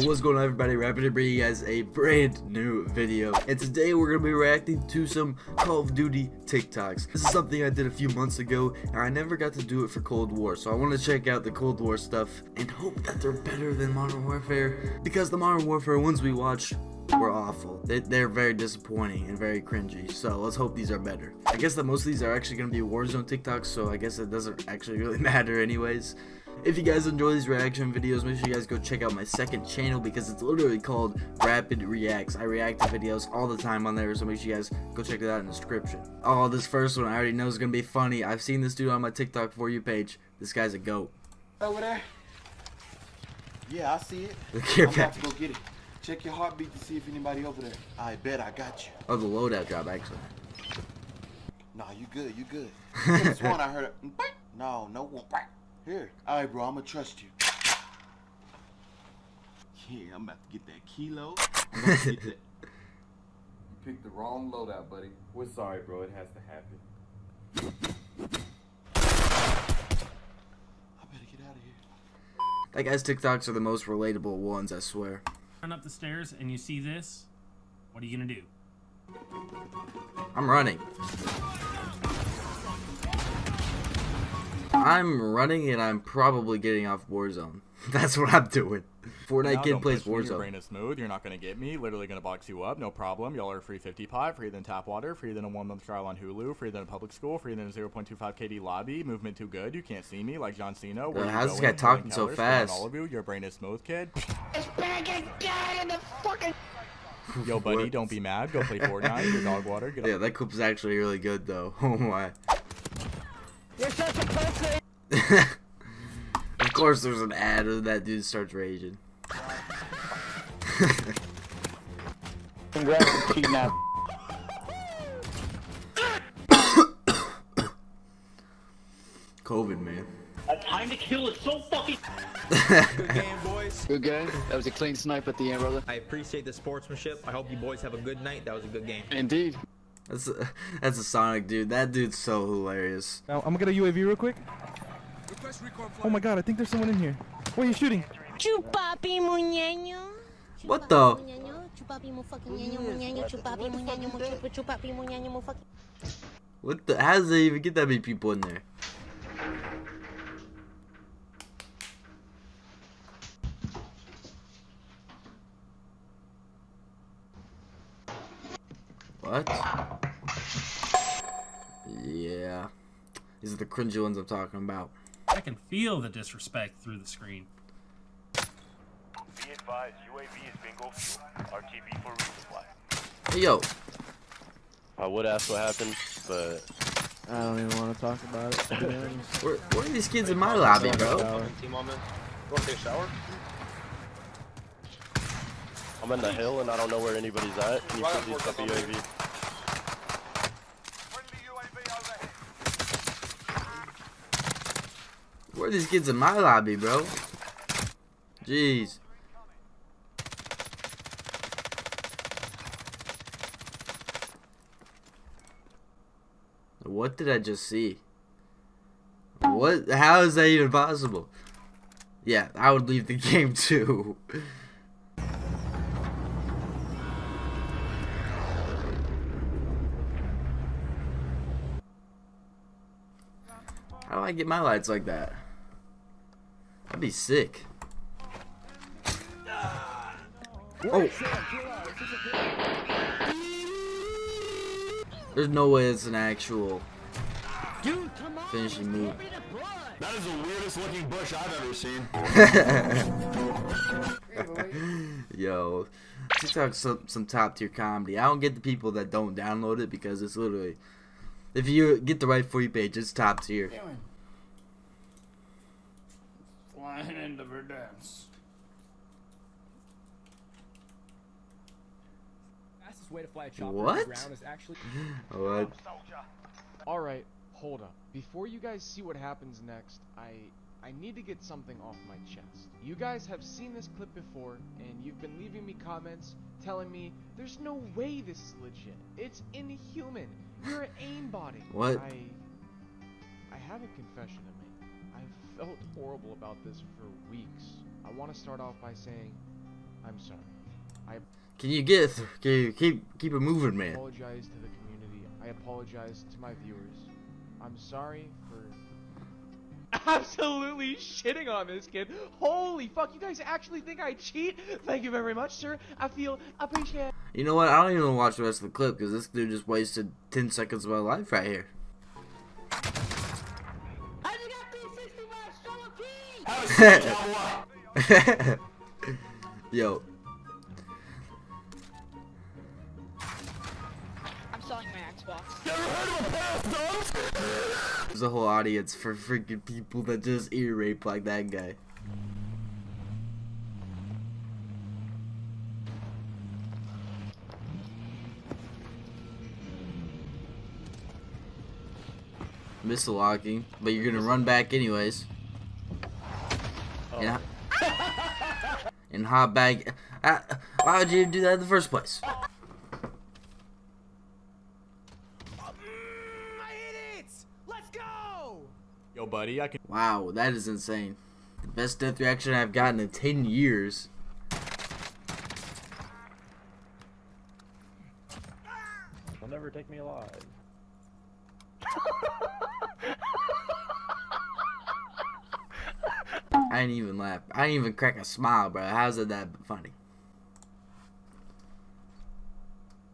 Yo, what's going on everybody? Rapid to bring you guys a brand new video, and today we're gonna be reacting to some Call of Duty TikToks. This is something I did a few months ago and I never got to do it for Cold War, so I want to check out the Cold War stuff and hope that they're better than Modern Warfare, because the Modern Warfare ones we watched were awful. They're very disappointing and very cringy, so let's hope these are better. I guess that most of these are actually going to be Warzone TikToks, so I guess it doesn't actually really matter anyways. If you guys enjoy these reaction videos, make sure you guys go check out my second channel, because it's literally called Rapid Reacts. I react to videos all the time on there, so make sure you guys go check that out in the description. Oh, this first one I already know is going to be funny. I've seen this dude on my TikTok For You page. This guy's a goat. Over there? Yeah, I see it. I'm about to go get it. Check your heartbeat to see if anybody over there. I bet I got you. Oh, the loadout drop, actually. Nah, you good, you good. This one I heard. No, no one. Here. All right, bro, I'm going to trust you. Yeah, I'm about to get that kilo. I'm about to get that. You picked the wrong loadout, buddy. We're sorry, bro. It has to happen. I better get out of here. That guy's TikToks are the most relatable ones, I swear. Run up the stairs and you see this, what are you gonna do? I'm running and I'm probably getting off Warzone. That's what I'm doing. Fortnite now, kid plays Warzone. Your brain is smooth. You're not gonna get me. Literally gonna box you up. No problem. Y'all are free 50 pie, free than tap water, free than a 1-month trial on Hulu, free than a public school, free than a 0.25 KD lobby. Movement too good. You can't see me like John Cena. How's this guy talking so fast? All of you. Your brain is smooth, kid. It's back again in the fucking. Yo, buddy, don't be mad. Go play Fortnite. Your dog water. Get yeah, that clip's actually really good though. Oh my. You're such a pussy. Of course there's an ad and that dude starts raging. Congrats on cheating out. COVID, man. Time to kill is so fucking good game, boys. Good game. That was a clean snipe at the end, brother. I appreciate the sportsmanship. I hope you boys have a good night. That was a good game. Indeed. That's a Sonic dude. That dude's so hilarious. Now I'm gonna UAV real quick. Oh my god, I think there's someone in here. What are you shooting? What the? What the? How does they even get that many people in there? What? Yeah. These are the cringy ones I'm talking about. I can feel the disrespect through the screen. Be advised, UAV is bingo fuel. RTB for resupply. Hey, yo. I would ask what happened, but I don't even want to talk about it. Where are these kids in my lobby, bro? Team on me. Go take a shower. I'm in the hill and I don't know where anybody's at. Can you please stop the UAV? Where are these kids in my lobby, bro? Jeez. What did I just see? What? How is that even possible? Yeah, I would leave the game too. How do I get my lights like that? That'd be sick. Oh! There's no way it's an actual finishing move. That is the weirdest looking bush I've ever seen. Yo, TikTok's some top tier comedy. I don't get the people that don't download it, because it's literally, if you get the right For You page, it's top tier. Flying into her dance. Fastest way to fly a chopper on the ground is actually. What? All right, hold up. Before you guys see what happens next, I need to get something off my chest. You guys have seen this clip before, and you've been leaving me comments telling me there's no way this is legit. It's inhuman. You're aimbotting. What? I have a confession to make. I've felt horrible about this for weeks. I want to start off by saying I'm sorry. Can you get through? Can you keep it moving, man? I apologize to the community. I apologize to my viewers. I'm sorry for absolutely shitting on this kid. Holy fuck, you guys actually think I cheat? Thank you very much, sir. I feel appreciated. You know what? I don't even watch the rest of the clip because this dude just wasted 10 seconds of my life right here. I just got 365. Yo. I'm selling my Xbox. Never heard of a pair of thumbs? There's a whole audience for freaking people that just ear rape like that guy. Missile locking, but you're gonna run back anyways. Oh. And hop back. Why would you do that in the first place? Buddy, I can. Wow, that is insane. The best death reaction I've gotten in 10 years. They'll never take me alive. I didn't even laugh. I didn't even crack a smile, bro. How's it that funny?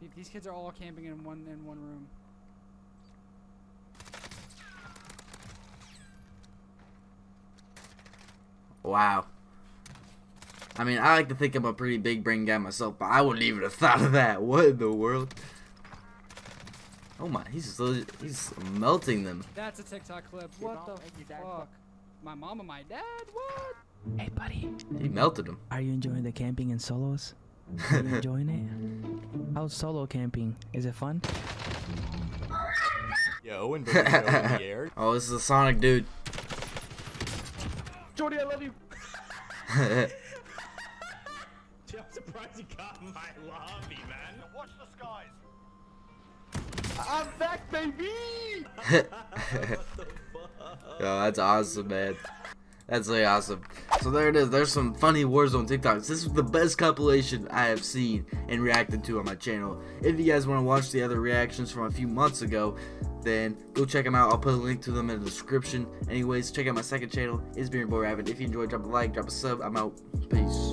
Dude, these kids are all camping in one room. Wow. I mean, I like to think I'm a pretty big brain guy myself, but I wouldn't even have thought of that. What in the world? Oh my, he's melting them. That's a TikTok clip. What the fuck? My mom and my dad? What? Hey, buddy. He melted them. Are you enjoying the camping in solos? Are you enjoying it? How's solo camping? Is it fun? Yo, in the air. Oh, this is a Sonic dude. Jordy, I love you. Dude, I'm surprised you got my lobby, man. Now watch the skies. I'm back, baby. Yo, that's awesome, man. That's really awesome. So there it is. There's some funny Warzone TikToks. This is the best compilation I have seen and reacted to on my channel. If you guys want to watch the other reactions from a few months ago, then go check them out. I'll put a link to them in the description. Anyways, check out my second channel. It's Beardy Boy Rabbit. If you enjoyed, drop a like, drop a sub. I'm out. Peace.